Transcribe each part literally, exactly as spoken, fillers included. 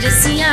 रसिया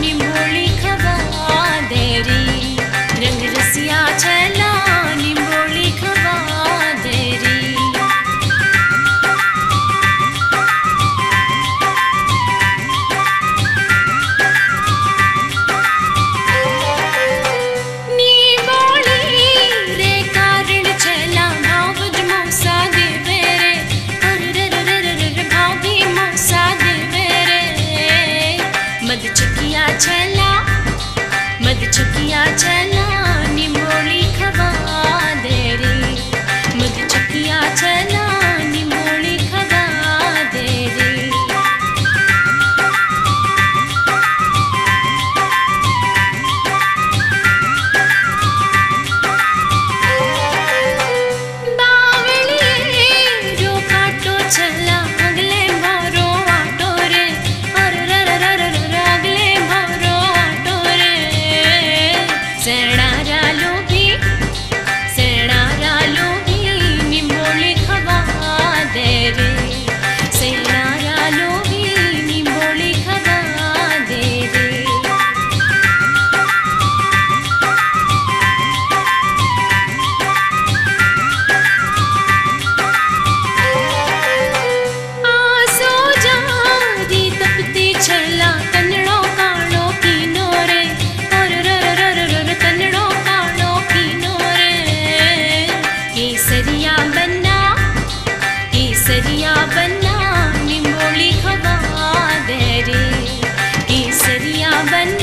निमोली खवा देरी, रंग रसिया चला निमोली खवा देरी। निमोली रे कारण चला भाव मौसा दे बेरे, और रर रर रर भाव भी मौसा दे बेरे। मद चकिया चला, मद चकिया चला निमोली खवा देरी, मद चकिया चला निमोली खवा देरी। बावली रो काटो चला अगले भरो आटो रे, और रर रर रर अगले भरो आटो रे। सेणारा लोभी, सेणारा लोभी निमोली खवा देरी, सेणारा लोभी निमोली खवा देरी। आसो जारी तपती चला तनड़ो काणो कीनो रे, और रर रर रर तनड़ो काणो कीनो रे। केसरिया बना, केसरिया बना निमोली खवा देरी, केसरिया बना।